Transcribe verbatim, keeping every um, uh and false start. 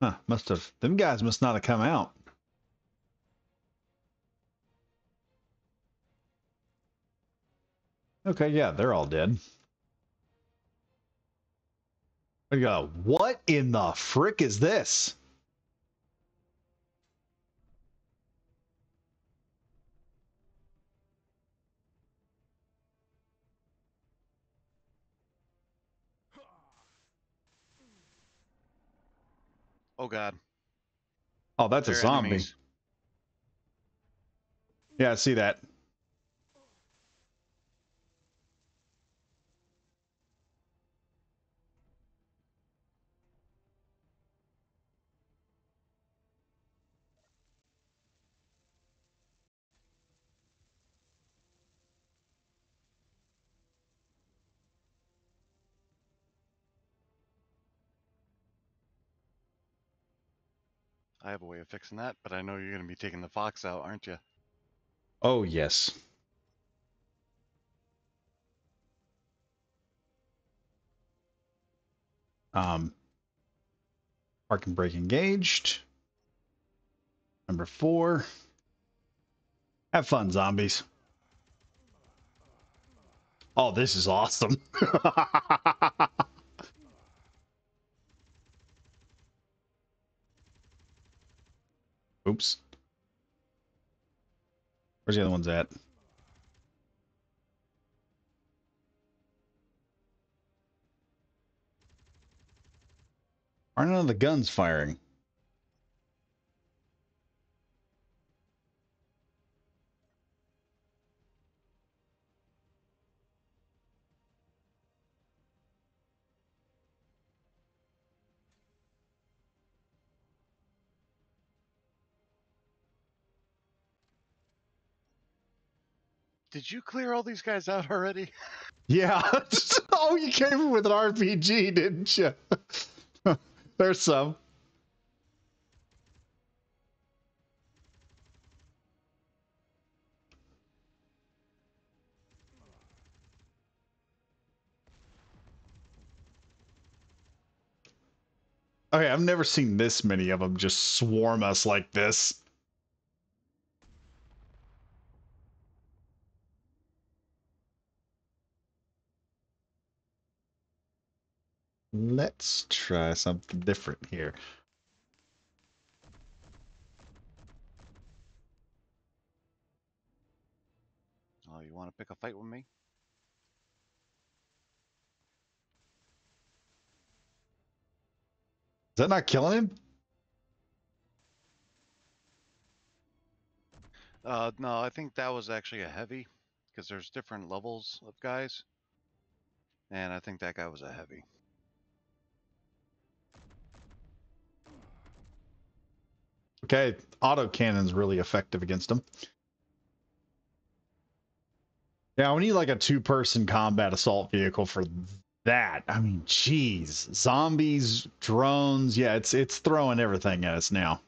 Huh, must have. Them guys must not have come out. Okay, yeah, they're all dead. We go, what in the frick is this? Oh, God. Oh, that's They're a zombie. Enemies. Yeah, I see that. I have a way of fixing that, but I know you're going to be taking the fox out, aren't you? Oh, yes. Um, park and brake engaged. Number four. Have fun, zombies. Oh, this is awesome. Oops. Where's the other ones at? Are none of the guns firing? Did you clear all these guys out already? Yeah. Oh, you came in with an R P G, didn't you? There's some. Okay, I've never seen this many of them just swarm us like this. Let's try something different here. Oh, you want to pick a fight with me? Is that not killing him? Uh, no, I think that was actually a heavy, because there's different levels of guys. And I think that guy was a heavy. Okay, autocannon's really effective against them. Yeah, we need like a two-person combat assault vehicle for that. I mean, jeez. Zombies, drones, yeah, it's it's throwing everything at us now.